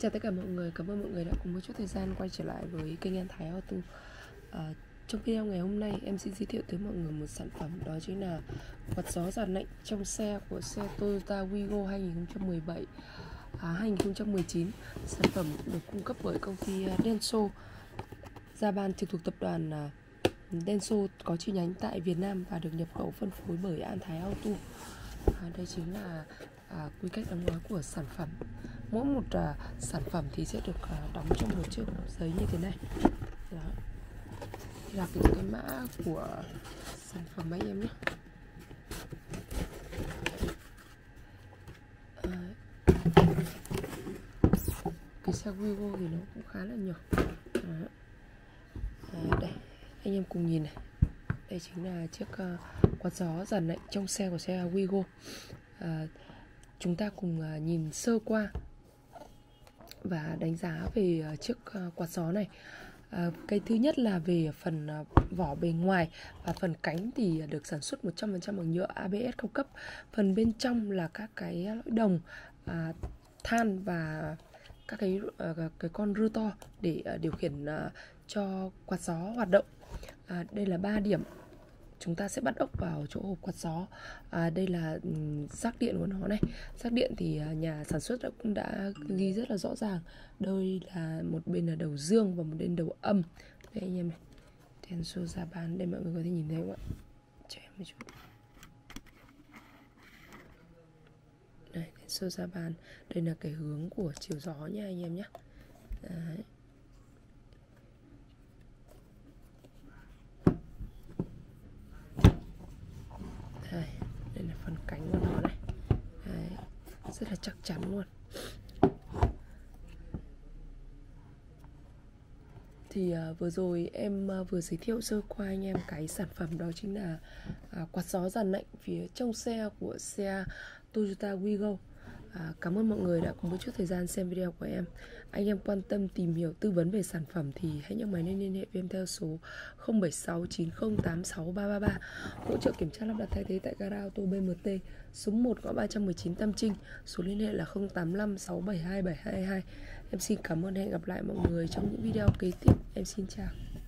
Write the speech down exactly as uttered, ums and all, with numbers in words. Xin chào tất cả mọi người, cảm ơn mọi người đã cùng một chút thời gian quay trở lại với kênh An Thái Auto. à, Trong video ngày hôm nay em xin giới thiệu tới mọi người một sản phẩm, đó chính là quạt gió dàn lạnh trong xe của xe Toyota Wigo hai nghìn không trăm mười bảy à, hai nghìn không trăm mười chín. Sản phẩm được cung cấp bởi công ty Denso Japan trực thuộc tập đoàn Denso có chi nhánh tại Việt Nam và được nhập khẩu phân phối bởi An Thái Auto. à, Đây chính là à, quy cách đóng gói của sản phẩm. Mỗi một à, sản phẩm thì sẽ được à, đóng trong một chiếc giấy như thế này. Đó là cái, cái mã của sản phẩm anh em nhé. à, Cái xe Wigo thì nó cũng khá là nhỏ. Đó. À, đây anh em cùng nhìn này, đây chính là chiếc uh, quạt gió dàn lạnh trong xe của xe Wigo. À, chúng ta cùng uh, nhìn sơ qua và đánh giá về uh, chiếc uh, quạt gió này. À, cái thứ nhất là về phần vỏ bề ngoài và phần cánh thì được sản xuất một trăm phần trăm bằng nhựa a bê ét cao cấp. Phần bên trong là các cái lõi đồng, à, than và các cái, à, cái con rotor để à, điều khiển à, cho quạt gió hoạt động. à, Đây là ba điểm chúng ta sẽ bắt ốc vào chỗ hộp quạt gió. à, Đây là rác điện của nó này. Rác điện thì nhà sản xuất đã, cũng đã ghi rất là rõ ràng. Đây là một bên là đầu dương và một bên đầu âm. Đây anh em này, Denso Japan. Đây mọi người có thể nhìn thấy không ạ? Cho em một chút. Đây, Denso Japan. Đây là cái hướng của chiều gió nha anh em nhé. Đấy, cánh của nó này. Đấy, rất là chắc chắn luôn. Thì à, vừa rồi em à, vừa giới thiệu sơ qua anh em cái sản phẩm, đó chính là à, quạt gió dàn lạnh phía trong xe của xe Toyota Wigo. à, Cảm ơn mọi người đã có một chút thời gian xem video của em. Anh em quan tâm tìm hiểu tư vấn về sản phẩm thì hãy nhấc máy lên liên hệ với em theo số không bảy sáu chín không tám sáu ba ba ba. Hỗ trợ kiểm tra lắp đặt thay thế tại gara auto bê em tê số một ngõ ba trăm mười chín Tam Trinh. Số liên hệ là không tám năm sáu bảy hai bảy hai hai. Em xin cảm ơn, hẹn gặp lại mọi người trong những video kế tiếp. Em xin chào.